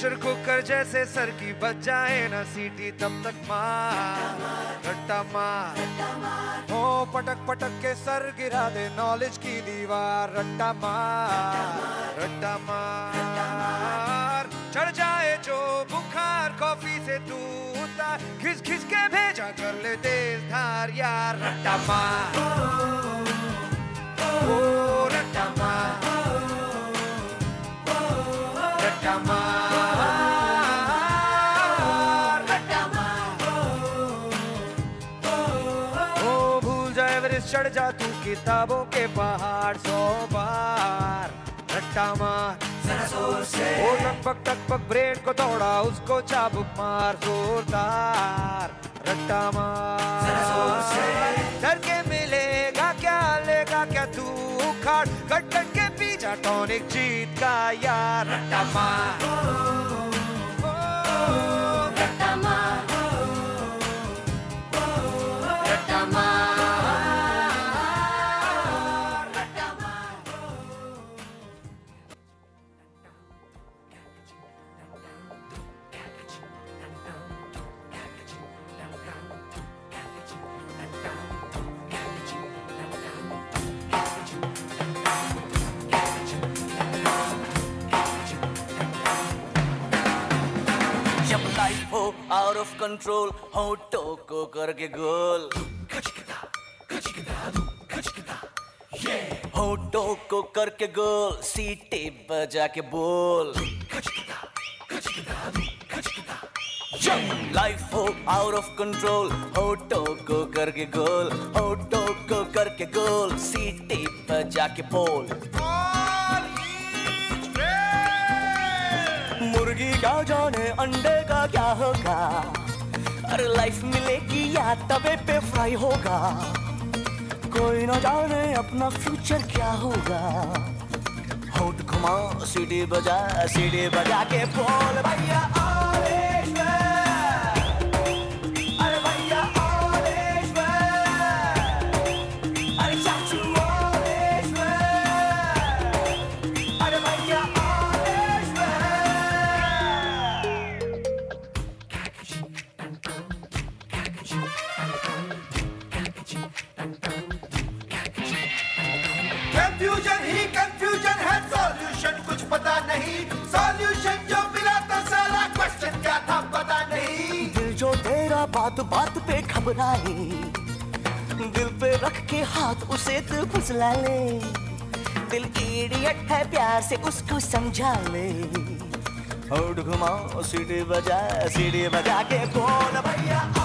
pressure cooker जैसे sir की बच जाए ना सीटी तब तक मार रट्टा मार हो पटक पटक के सर गिरा दे नॉलेज की दीवार रट्टा मार रट्टा मार चढ़ जाए जो बुखार कॉफी से तू उतार खिस खिस के भेजा कर ले तेज धार यार रट्टा मार ओ रट्टा मार रट्टा मार रट्टा मार ओ भूल जाए एवरेस्ट चढ़ जा तू किताबों के पहाड़ 100 बार रट्टा मार ओ टक पक ब्रेड को तोड़ा उसको चाबुक मार जोरदार रट्टा मार डर के मिलेगा क्या लेगा क्या तू खाट कट कट के पीछा टॉनिक जीत का यार रट्टा मार रट्टा मार रट्टा मार out of control होंठो को करके गोल होंठो को करके गोल सीटी बजा के बोल लाइफ हो out of control होंठो को करके गोल होंठो को करके गोल सीटी बजा के बोल मुर्गी क्या जाने अंडे का क्या होगा अरे लाइफ मिलेगी या तवे पे फ्राई होगा कोई ना जाने अपना फ्यूचर क्या होगा होंठ घुमाओ सीढ़ी बजा के बोल भैया बात पे घबराए दिल पे रख के हाथ उसे तू फुसला ले दिल इडियट है प्यार से उसको समझा ले होंठ घुमाओ सीढ़ी बजा के बोल भैया